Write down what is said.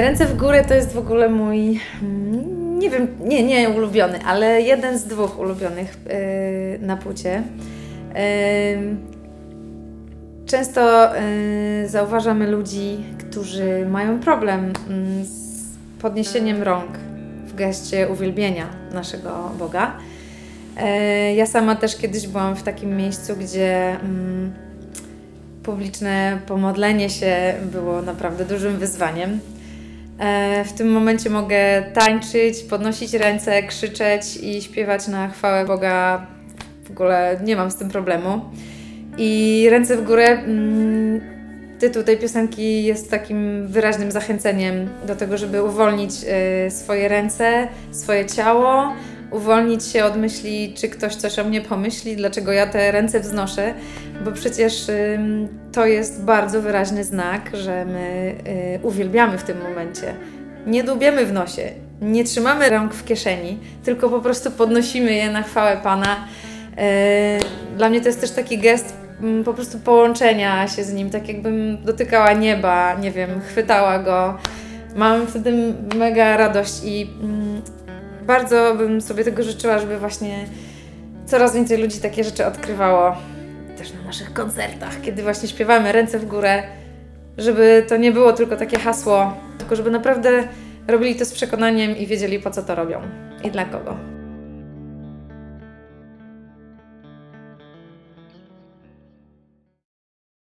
Ręce w górę to jest w ogóle mój, nie wiem, nie ulubiony, ale jeden z dwóch ulubionych na płycie. Często zauważamy ludzi, którzy mają problem z podniesieniem rąk w geście uwielbienia naszego Boga. Ja sama też kiedyś byłam w takim miejscu, gdzie publiczne pomodlenie się było naprawdę dużym wyzwaniem. W tym momencie mogę tańczyć, podnosić ręce, krzyczeć i śpiewać na chwałę Boga. W ogóle nie mam z tym problemu. I Ręce w górę, tytuł tej piosenki jest takim wyraźnym zachęceniem do tego, żeby uwolnić swoje ręce, swoje ciało, uwolnić się od myśli, czy ktoś coś o mnie pomyśli, dlaczego ja te ręce wznoszę, bo przecież to jest bardzo wyraźny znak, że my uwielbiamy w tym momencie. Nie dłubiemy w nosie, nie trzymamy rąk w kieszeni, tylko po prostu podnosimy je na chwałę Pana. Dla mnie to jest też taki gest po prostu połączenia się z Nim, tak jakbym dotykała nieba, nie wiem, chwytała Go. Mam wtedy mega radość i bardzo bym sobie tego życzyła, żeby właśnie coraz więcej ludzi takie rzeczy odkrywało też na naszych koncertach, kiedy właśnie śpiewamy ręce w górę, żeby to nie było tylko takie hasło, tylko żeby naprawdę robili to z przekonaniem i wiedzieli, po co to robią i dla kogo.